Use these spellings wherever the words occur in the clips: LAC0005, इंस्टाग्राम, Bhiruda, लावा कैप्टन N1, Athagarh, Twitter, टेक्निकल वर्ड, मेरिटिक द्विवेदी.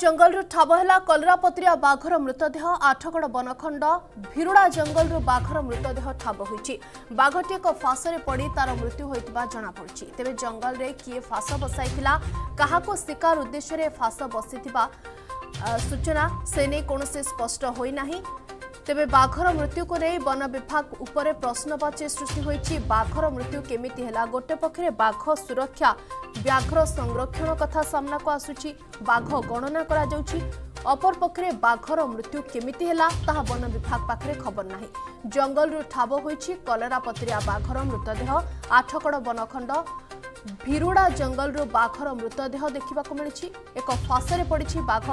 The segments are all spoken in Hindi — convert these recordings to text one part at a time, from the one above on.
जंगल ठाबहला कलरापत्रिया बाघर मृतदेह आठगड़ वनखंड भिरुड़ा जंगल बाघर मृतदेह ठाब होईछि। बाघटी एक फासरे पड़ी तार मृत्यु होइतबा जणा पड़छि। तेबे जंगल रे किए फास बसाइथिला, काहाको शिकार उद्देश्य रे फास बसिथिबा सूचना सेने कोनोसे स्पष्ट होई नाही। तेबे बाघर मृत्यु को नहीं वन विभाग उपरे प्रश्नवाची सृष्टि होईछि। बाघर मृत्यु केमिति हैला? गोटे पक्षे बाघ सुरक्षा व्याघ्र संरक्षण कथा सामना को आसुछि, बाघ गणना करा जाउछि। अपर पक्षे बाघर मृत्यु केमिति हैला ताहा वन विभाग पाखरे खबर नाही। जंगल रु ठाब होईछि कलरापत्रिया बाघर मृतदेह। आठगड़ वनखंड भिरुड़ा जंगल रु बाघर मृतदेह देखा मिली। एक फासरे पड़ी बाघ,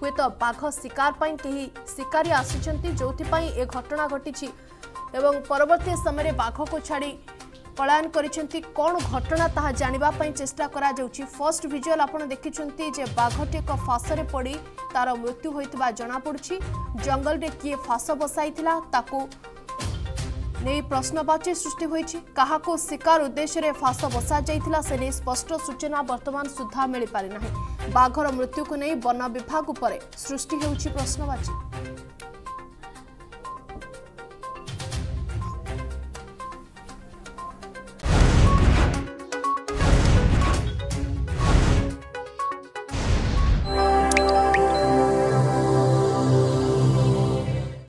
हुए तो बाघ शिकार पाई कहीं शिकारी आसुचंती, जोथिपाई ए घटना घटी। परवर्ती समय बाघ को छाड़ी पलायन करिसेंती। कौन घटना ताहा जानिबा पाई चेष्टा करा जाउछि। फर्स्ट विजुअल आपण देखिसेंती जे बाघटी एक फासरे पड़ी तार मृत्यु होइतबा जना पड़छि। जंगल रे किए फास बसाइथिला ताको ने प्रश्नवाची सृष्टि होइछि। काहाको शिकार उद्देश्य रे फास बसा जाइथिला से ने स्पष्ट सूचना वर्तमान सुधा मिल पारिनाही। बाघर मृत्यु को नहीं वन विभाग उपरे सृष्टि होइछि प्रश्नवाची।